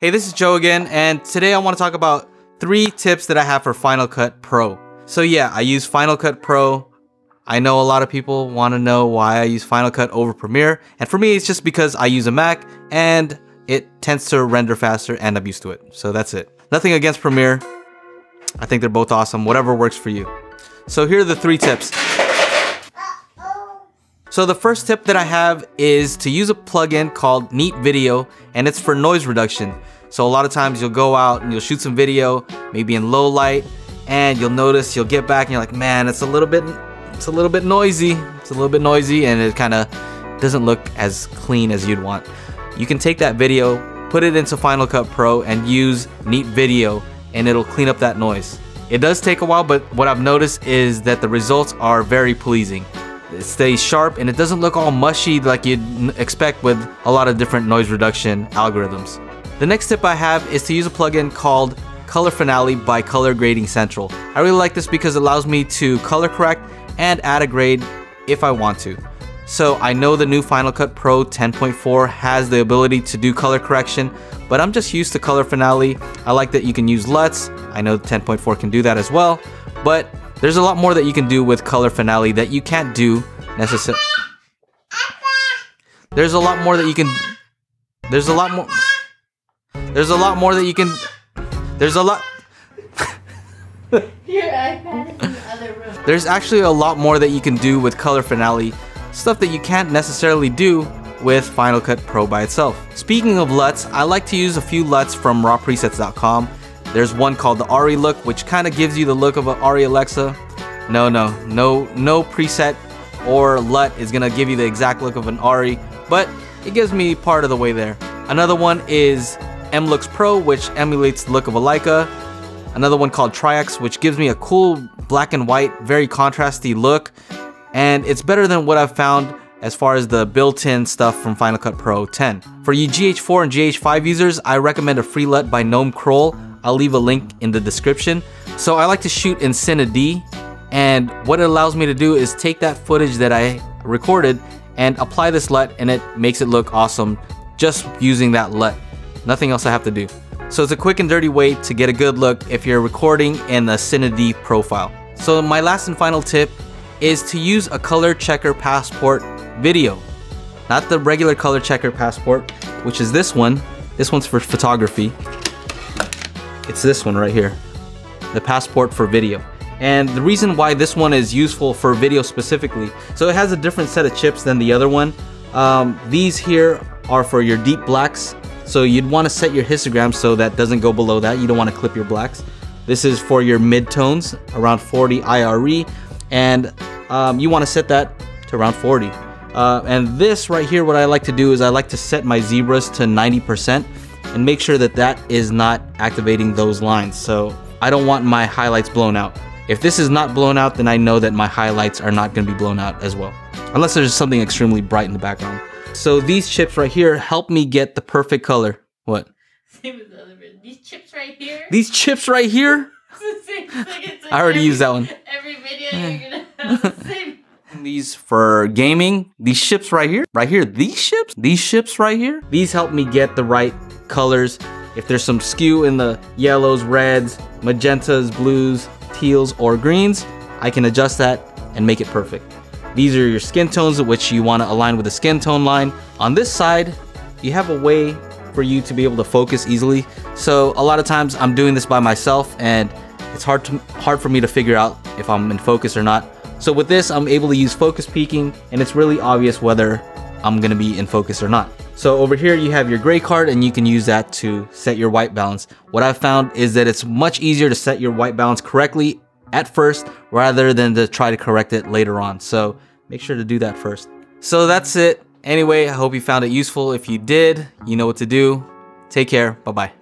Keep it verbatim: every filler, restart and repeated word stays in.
Hey, this is Joe again, and today I want to talk about three tips that I have for Final Cut Pro. So yeah, I use Final Cut Pro. I know a lot of people want to know why I use Final Cut over Premiere, and for me it's just because I use a Mac and it tends to render faster and I'm used to it. So that's it. Nothing against Premiere. I think they're both awesome, whatever works for you. So here are the three tips. So the first tip that I have is to use a plugin called Neat Video, and it's for noise reduction. So a lot of times you'll go out and you'll shoot some video, maybe in low light, and you'll notice, you'll get back and you're like, man, it's a little bit, it's a little bit noisy. It's a little bit noisy and it kind of doesn't look as clean as you'd want. You can take that video, put it into Final Cut Pro and use Neat Video and it'll clean up that noise. It does take a while, but what I've noticed is that the results are very pleasing. It stays sharp and it doesn't look all mushy like you'd expect with a lot of different noise reduction algorithms. The next tip I have is to use a plugin called Color Finale by Color Grading Central. I really like this because it allows me to color correct and add a grade if I want to. So I know the new Final Cut Pro ten point four has the ability to do color correction, but I'm just used to Color Finale. I like that you can use L U Ts. I know ten point four can do that as well, but there's a lot more that you can do with Color Finale that you can't do necessarily. There's a lot more that you can. There's a lot more. There's a lot more that you can. There's a lot. Your iPad is in the other room. There's actually a lot more that you can do with Color Finale, stuff that you can't necessarily do with Final Cut Pro by itself. Speaking of L U Ts, I like to use a few L U Ts from raw presets dot com. There's one called the Arri look, which kind of gives you the look of an Arri Alexa. No, no, no, no preset or L U T is gonna give you the exact look of an Arri, but it gives me part of the way there. Another one is M-Looks Pro, which emulates the look of a Leica. Another one called Tri-X, which gives me a cool black and white, very contrasty look. And it's better than what I've found as far as the built-in stuff from Final Cut Pro ten. For you G H four and G H five users, I recommend a free L U T by Noam Kroll. I'll leave a link in the description. So I like to shoot in CineD, and what it allows me to do is take that footage that I recorded and apply this L U T, and it makes it look awesome just using that L U T. Nothing else I have to do. So it's a quick and dirty way to get a good look if you're recording in the CineD profile. So my last and final tip is to use a ColorChecker Passport Video. Not the regular ColorChecker Passport, which is this one. This one's for photography. It's this one right here, the Passport for Video. And the reason why this one is useful for video specifically, so it has a different set of chips than the other one. Um, these here are for your deep blacks, so you'd wanna set your histogram so that doesn't go below that. You don't wanna clip your blacks. This is for your mid-tones, around forty I R E, and um, you wanna set that to around forty. Uh, and this right here, what I like to do is I like to set my zebras to ninety percent. And make sure that that is not activating those lines. So I don't want my highlights blown out. If this is not blown out, then I know that my highlights are not gonna be blown out as well. Unless there's something extremely bright in the background. So these chips right here help me get the perfect color. What? Same as the other one. These chips right here? These chips right here? It's the same thing. It's like I already every, used that one. Every video you're gonna have the same. These for gaming. These chips right here. Right here. These chips? These chips right here? These help me get the right colors. If there's some skew in the yellows, reds, magentas, blues, teals, or greens, I can adjust that and make it perfect. These are your skin tones, which you want to align with the skin tone line. On this side, you have a way for you to be able to focus easily. So a lot of times I'm doing this by myself and it's hard to hard for me to figure out if I'm in focus or not. So with this, I'm able to use focus peaking and it's really obvious whether I'm gonna be in focus or not. So over here you have your gray card and you can use that to set your white balance. What I've found is that it's much easier to set your white balance correctly at first rather than to try to correct it later on. So make sure to do that first. So that's it. Anyway, I hope you found it useful. If you did, you know what to do. Take care. Bye-bye.